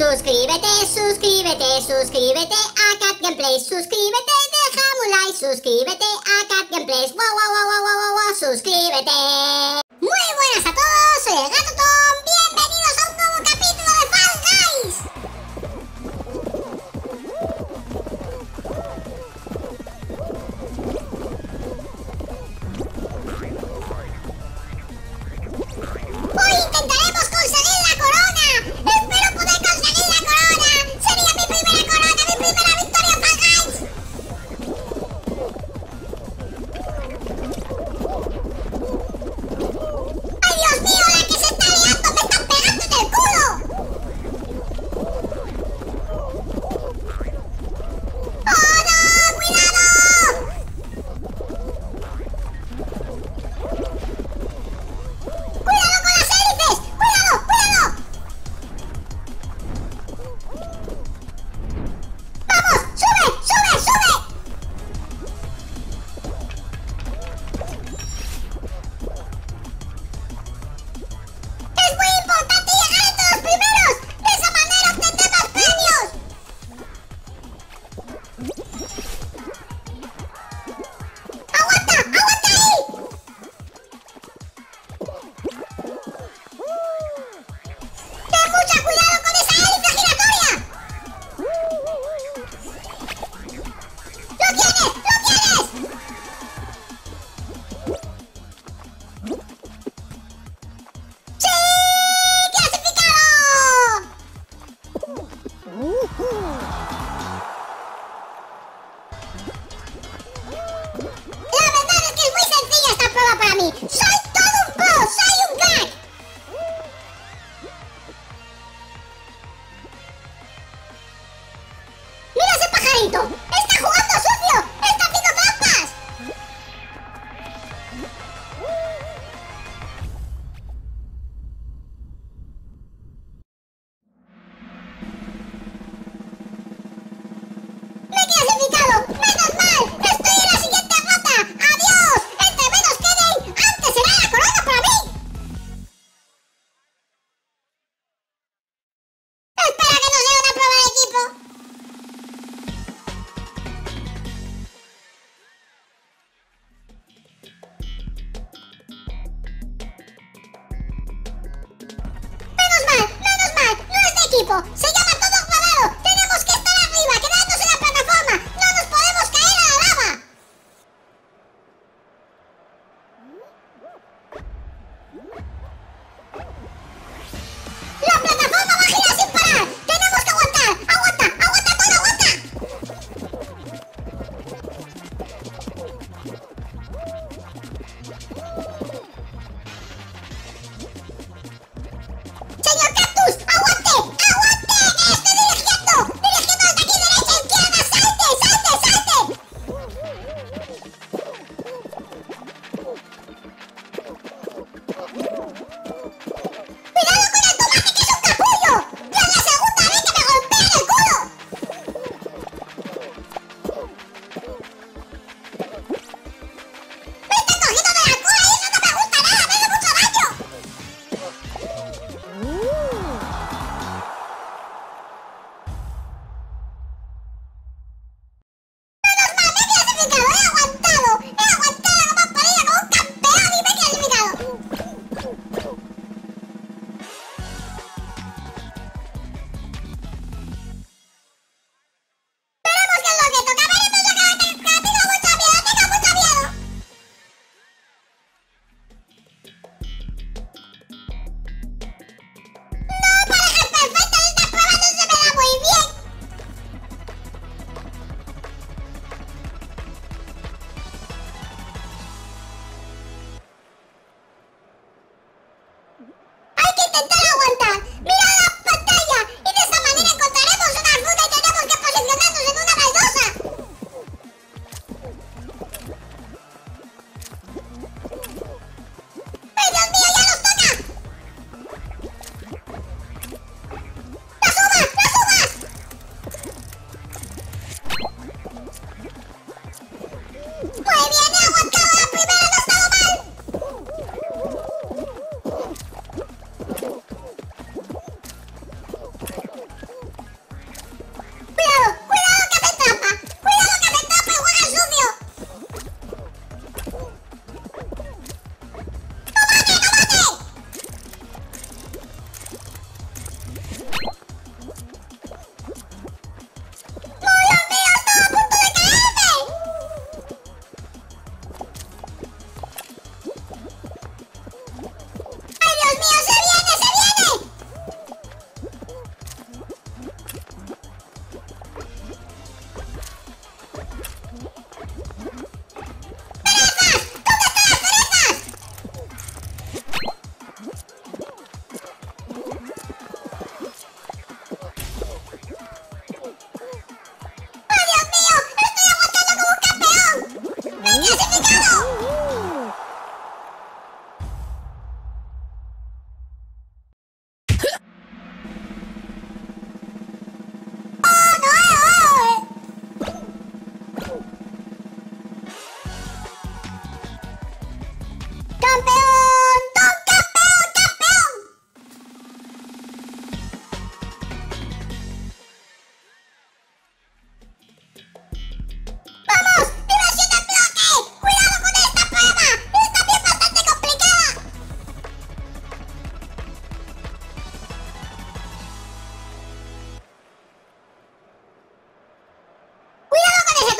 Suscríbete a CatGameplays, deja un like, suscríbete a CatGameplays, suscríbete. Muy buenas a todos, soy el Gato Tom, bienvenidos a un nuevo capítulo de Fall Guys. Hoy intentaremos conseguir la corona. Espero poder conseguir la corona. Sería mi primera corona, mi primera victoria en Fall Guys. ¡Ay, Dios mío! ¡La que se está liando! ¡Me están pegando en el culo! ¡Oh, no! ¡Cuidado! ¡Cuidado con las hélices! ¡Cuidado! ¡Cuidado! ¡Vamos! ¡Sube! ¡Sube! ¡Sube! ¡Es muy importante llegar a todos primeros! ¡De esa manera obtendremos premios! ¡Aguanta! ¡Aguanta ahí! ¡Ten mucho cuidado con esa hélice giratoria! ¡Lo tienes! ¡Lo tienes! ¡Sí! ¡Clasificado! La verdad es que es muy sencilla esta prueba para mí. ¡Soy todo un pro! ¡Soy un crack! ¡Mira ese pajarito! ¡Está jugando sucio! ¡Está haciendo trampas! ¡Me he clasificado! ¡Menos mal! ¡Estoy en la siguiente ronda! ¡Adiós! ¡Entre menos queden! ¡Antes será la corona para mí! ¡Espera que nos dé una prueba de equipo! ¡Menos mal! ¡No es de equipo! ¡Se llama todo cuadrado! ¡Tenemos que estar arriba, quedarnos en la plataforma! ¡No nos podemos caer a la lava! ¡La plataforma va a girar sin parar! ¡Tenemos que aguantar! ¡Aguanta! ¡Aguanta todo! ¡Aguanta! ¡Señor Cactus! ¡Aguante! ¡Aguante!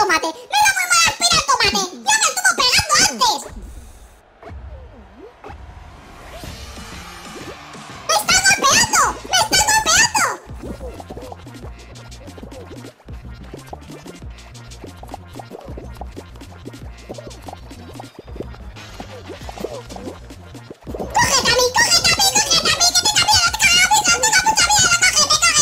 tomate. ¡Me da muy mal aspira el tomate! ¡Yo me estuvo pegando antes! ¡Me está golpeando! ¡Me está golpeando! ¡Cógete a mí! ¡Cógete a mí! ¡Cógete a mí! ¡Que te cambie la cara!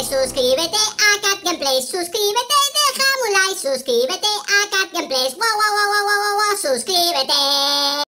Suscríbete a CatGameplays, suscríbete, deja un like, suscríbete a CatGameplays, wow, suscríbete.